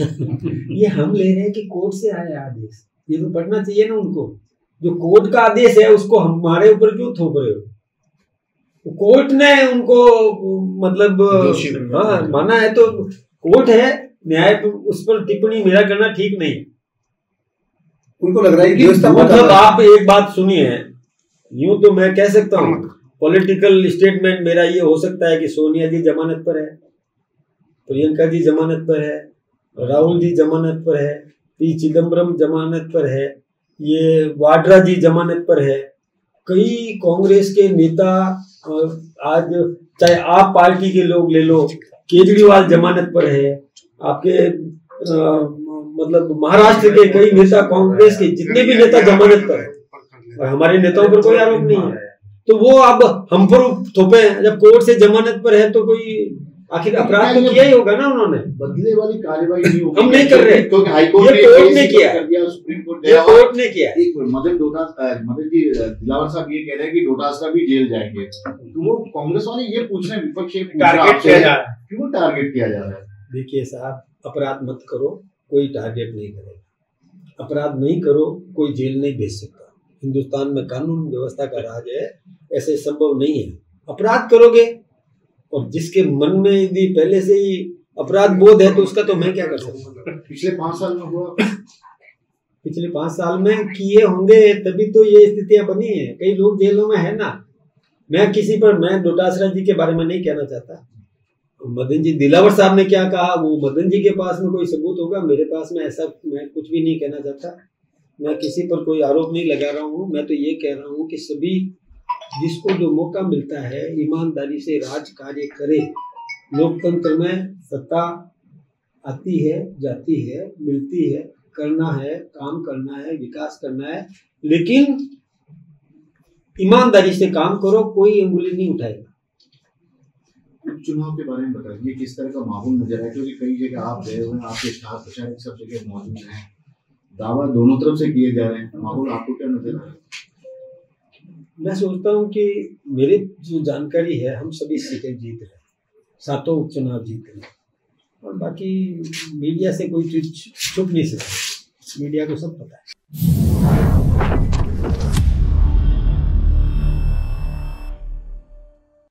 ये हम ले रहे हैं कि कोर्ट से आया आदेश, ये तो पढ़ना चाहिए ना उनको। जो कोर्ट का आदेश है उसको हमारे ऊपर क्यों थोप रहे हो? कोर्ट ने उनको मतलब हाँ माना है, तो कोर्ट है, न्याय उस पर टिप्पणी मेरा करना ठीक नहीं। उनको लग रहा है कि मतलब आप एक बात सुनिए, यूं तो मैं कह सकता हूँ पॉलिटिकल स्टेटमेंट मेरा ये हो सकता है कि सोनिया जी जमानत पर है, प्रियंका जी जमानत पर है, राहुल जी जमानत पर है, पी चिदम्बरम जमानत पर है, ये वाड्रा जी जमानत पर है, कई कांग्रेस के नेता, आज चाहे आप पार्टी के लोग ले लो, केजरीवाल जमानत पर है, आपके मतलब महाराष्ट्र के कई नेता, कांग्रेस के जितने भी नेता जमानत पर है, और हमारे नेताओं पर कोई आरोप नहीं है। तो वो अब हम पर थोपे, जब कोर्ट से जमानत पर है तो कोई आखिर अपराध तो किया ही होगा ना उन्होंने, बदले वाली कार्रवाई नहीं होगी। हम नहीं कर रहे क्योंकि हाई कोर्ट ने किया, सुप्रीम कोर्ट ने किया। मदन दिलावर साहब ये कह रहे हैं कि डोटासरा भी जेल जाएंगे, तो वो कांग्रेस वाले ये पूछ रहे हैं, विपक्ष टारगेट किया जा रहा है, क्यों टारगेट किया जा रहा है? देखिए साहब, अपराध मत करो, कोई टारगेट नहीं करेगा। अपराध नहीं करो, कोई जेल नहीं भेज सकता। हिंदुस्तान में कानून व्यवस्था का राज है, ऐसे संभव नहीं है। अपराध करोगे और जिसके मन में यदि पहले से ही अपराध बोध है तो उसका तो मैं क्या कर सकता हूँ? पिछले 5 साल में हुआ, पिछले 5 साल में किए होंगे, तभी तो ये स्थितियां बनी है। कई लोग जेलों में है ना। मैं किसी पर, मैं डोटासरा जी के बारे में नहीं कहना चाहता। मदन जी दिलावर साहब ने क्या कहा, वो मदन जी के पास में कोई सबूत होगा, मेरे पास में ऐसा मैं कुछ भी नहीं कहना चाहता। मैं किसी पर कोई आरोप नहीं लगा रहा हूँ, मैं तो ये कह रहा हूँ कि सभी जिसको जो मौका मिलता है ईमानदारी से राज कार्य करे। लोकतंत्र में सत्ता आती है, जाती है, मिलती है, करना है, काम करना है, विकास करना है, लेकिन ईमानदारी से काम करो, कोई अंगुली नहीं उठाएगा। उपचुनाव के बारे में बताइए, किस तरह का माहौल नजर आया? क्योंकि कई जगह आप गए हुए हैं, आपके स्टार प्रचारक सब जगह मौजूद हैं, दावा दोनों तरफ से किए जा रहे हैं, माहौल आपको क्या नजर आया? मैं सोचता हूँ कि मेरे जो जानकारी है, हम सभी सीटें जीत रहे हैं, 7 उपचुनाव जीत रहे हैं, और बाकी मीडिया से कोई चीज छुप नहीं सकती, मीडिया को सब पता है।